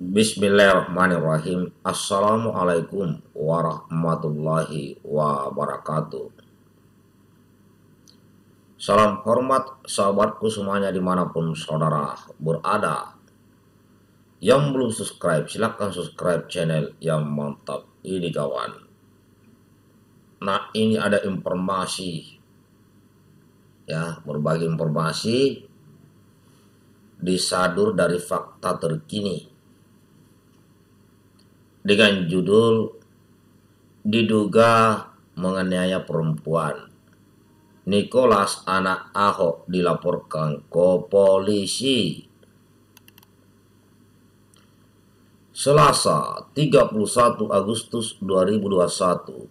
Bismillahirrahmanirrahim. Assalamualaikum warahmatullahi wabarakatuh. Salam hormat sahabatku semuanya dimanapun saudara berada. Yang belum subscribe silahkan subscribe channel yang mantap ini kawan. Nah, ini ada informasi ya, berbagai informasi disadur dari fakta terkini dengan judul diduga menganiaya perempuan, Nicholas anak Ahok dilaporkan ke polisi. Selasa 31 Agustus 2021,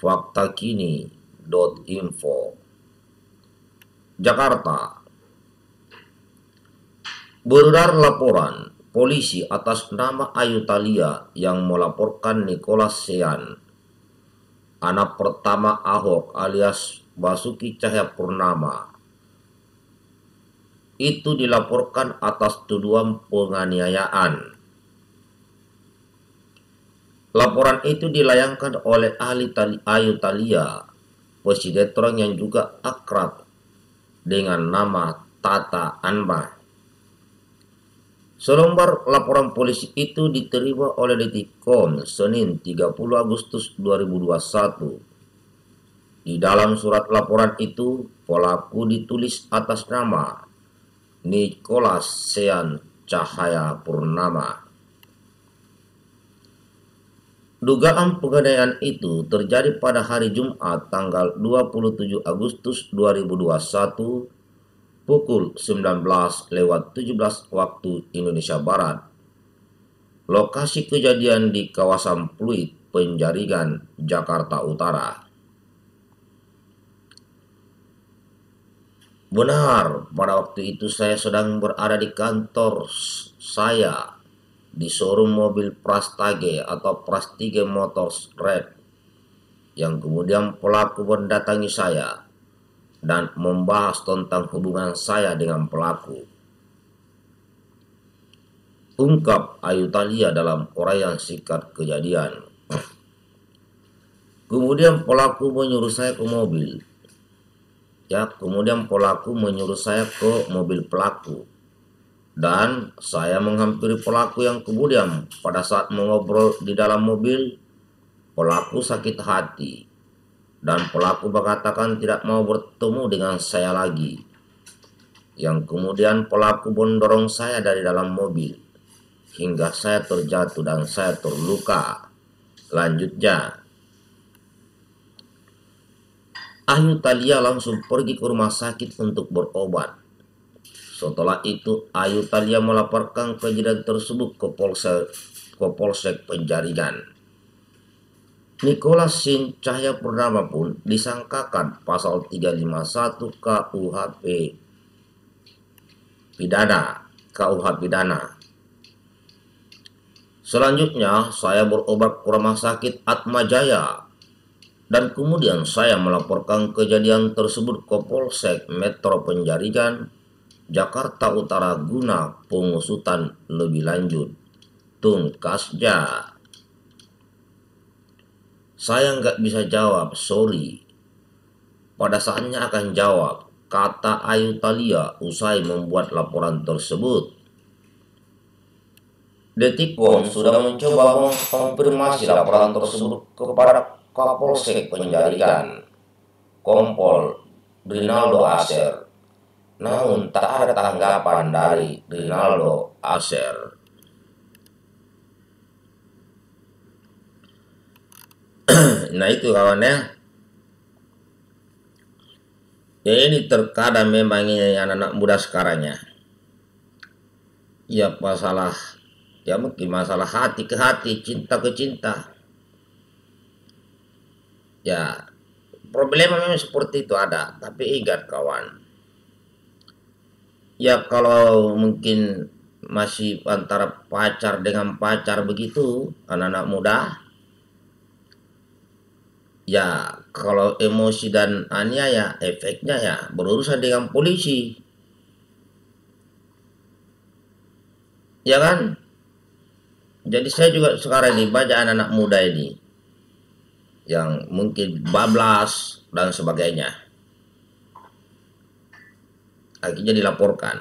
fakta kini.info, Jakarta. Beredar laporan polisi atas nama Ayu Thalia yang melaporkan Nicholas Sean, anak pertama Ahok alias Basuki Cahaya Purnama, itu dilaporkan atas tuduhan penganiayaan. Laporan itu dilayangkan oleh ahli Ayu Thalia, pesinetron yang juga akrab dengan nama Tata Anwar. Selembar laporan polisi itu diterima oleh Detik.com Senin 30 Agustus 2021. Di dalam surat laporan itu, pelaku ditulis atas nama Nicholas Sean Cahaya Purnama. Dugaan penganiayaan itu terjadi pada hari Jumat tanggal 27 Agustus 2021 pukul 19:17 waktu Indonesia Barat. Lokasi kejadian di kawasan Pluit, Penjaringan, Jakarta Utara. Benar, pada waktu itu saya sedang berada di kantor saya di showroom mobil Prestige atau Prestige Motors Red, yang kemudian pelaku mendatangi saya dan membahas tentang hubungan saya dengan pelaku, ungkap Ayu Thalia dalam uraian singkat kejadian. Kemudian pelaku menyuruh saya ke mobil pelaku, dan saya menghampiri pelaku yang kemudian pada saat mengobrol di dalam mobil, pelaku sakit hati dan pelaku mengatakan tidak mau bertemu dengan saya lagi, yang kemudian pelaku mendorong saya dari dalam mobil hingga saya terjatuh dan saya terluka. Lanjutnya, Ayu Thalia langsung pergi ke rumah sakit untuk berobat. Setelah itu Ayu Thalia melaporkan kejadian tersebut ke Polsek Penjaringan. Nicholas Sean Cahaya Purnama pun disangkakan pasal 351 KUHP pidana. Selanjutnya saya berobat ke rumah sakit Atma Jaya, dan kemudian saya melaporkan kejadian tersebut ke Polsek Metro Penjaringan, Jakarta Utara guna pengusutan lebih lanjut. Tungkasnya, saya nggak bisa jawab, sorry. Pada saatnya akan jawab, kata Ayu Thalia usai membuat laporan tersebut. Detik.com sudah mencoba mengkonfirmasi laporan tersebut kepada Kapolsek Penjaringan, Kompol Rinaldo Acer. Namun tak ada tanggapan dari Rinaldo Acer. Nah itu kawannya ya, ini terkadang memangnya anak-anak muda sekarang ya, masalah ya, mungkin masalah hati ke hati, cinta ke cinta ya. Problema memang seperti itu ada, tapi ingat kawan ya, kalau mungkin masih antara pacar dengan pacar begitu anak-anak muda ya, kalau emosi dan aniaya efeknya ya berurusan dengan polisi ya kan? Jadi saya juga sekarang ini baca anak-anak muda ini yang mungkin bablas dan sebagainya, akhirnya dilaporkan.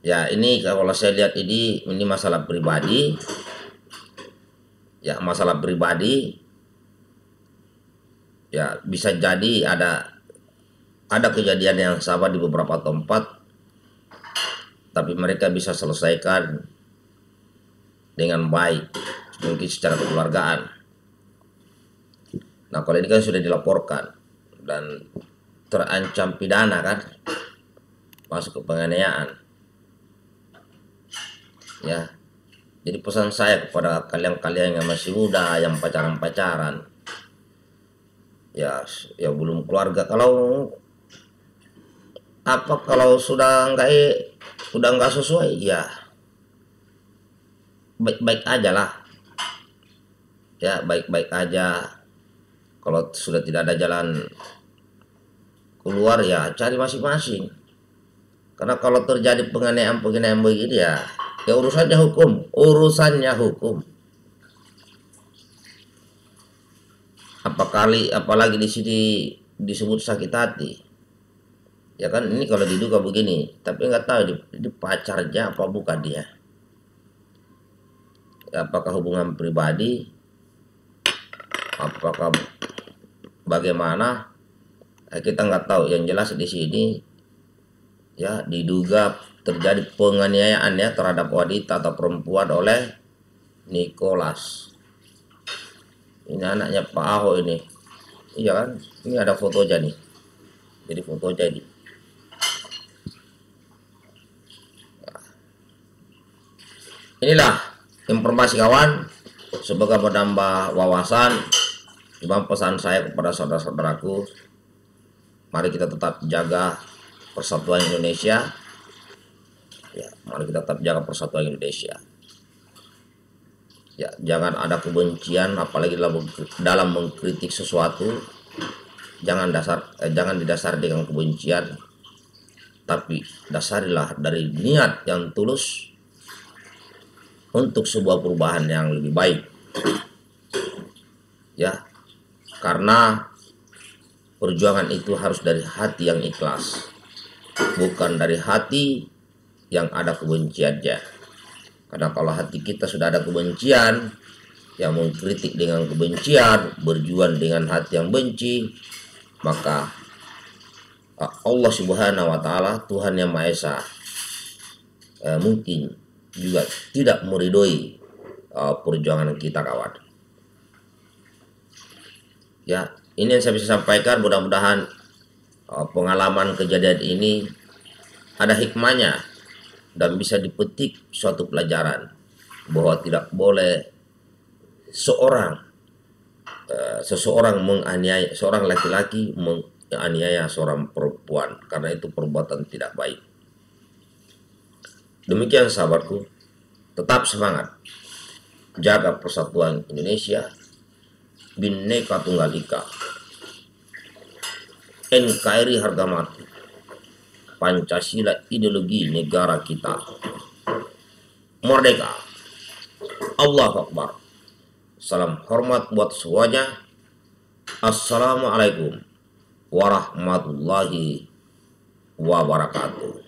Ya ini kalau saya lihat ini masalah pribadi, ya masalah pribadi, ya bisa jadi ada kejadian yang sama di beberapa tempat, tapi mereka bisa selesaikan dengan baik, mungkin secara kekeluargaan. Nah kalau ini kan sudah dilaporkan dan terancam pidana kan, masuk ke penganiayaan. Ya, jadi pesan saya kepada kalian-kalian yang masih muda, yang pacaran-pacaran, ya belum keluarga, kalau sudah nggak sesuai, ya baik-baik aja lah, ya baik-baik aja. Kalau sudah tidak ada jalan keluar, ya cari masing-masing. Karena kalau terjadi penganiayaan begini, ya urusannya hukum. Apalagi di sini disebut sakit hati, ya kan? Ini kalau diduga begini, tapi nggak tahu di pacarnya apa bukan dia, apakah hubungan pribadi, apakah bagaimana, kita nggak tahu. Yang jelas di sini ya diduga terjadi penganiayaan ya terhadap wanita atau perempuan oleh Nicholas. Ini anaknya Pak Ahok ini, iya kan? Ini ada fotonya nih, jadi fotonya ini. Inilah informasi kawan, semoga menambah wawasan. Cuma pesan saya kepada saudara-saudaraku, mari kita tetap jaga persatuan Indonesia. Ya, mari kita tetap jaga persatuan Indonesia. Ya, jangan ada kebencian, apalagi dalam mengkritik sesuatu. Jangan didasari dengan kebencian, tapi dasarilah dari niat yang tulus untuk sebuah perubahan yang lebih baik, ya, karena perjuangan itu harus dari hati yang ikhlas, bukan dari hati yang ada kebenciannya. Karena kalau hati kita sudah ada kebencian, yang mengkritik dengan kebencian, berjuang dengan hati yang benci, maka Allah Subhanahu wa Ta'ala, Tuhan Yang Maha Esa, mungkin juga tidak meridhoi perjuangan kita kawan. Ya, ini yang saya bisa sampaikan. Mudah-mudahan pengalaman kejadian ini ada hikmahnya dan bisa dipetik suatu pelajaran, bahwa tidak boleh seseorang menganiaya, seorang laki-laki menganiaya seorang perempuan, karena itu perbuatan tidak baik. Demikian sahabatku, tetap semangat, jaga persatuan Indonesia, Bhinneka Tunggal Ika, NKRI harga mati, Pancasila ideologi negara kita, merdeka, Allahu Akbar. Salam hormat buat semuanya. Assalamualaikum warahmatullahi wabarakatuh.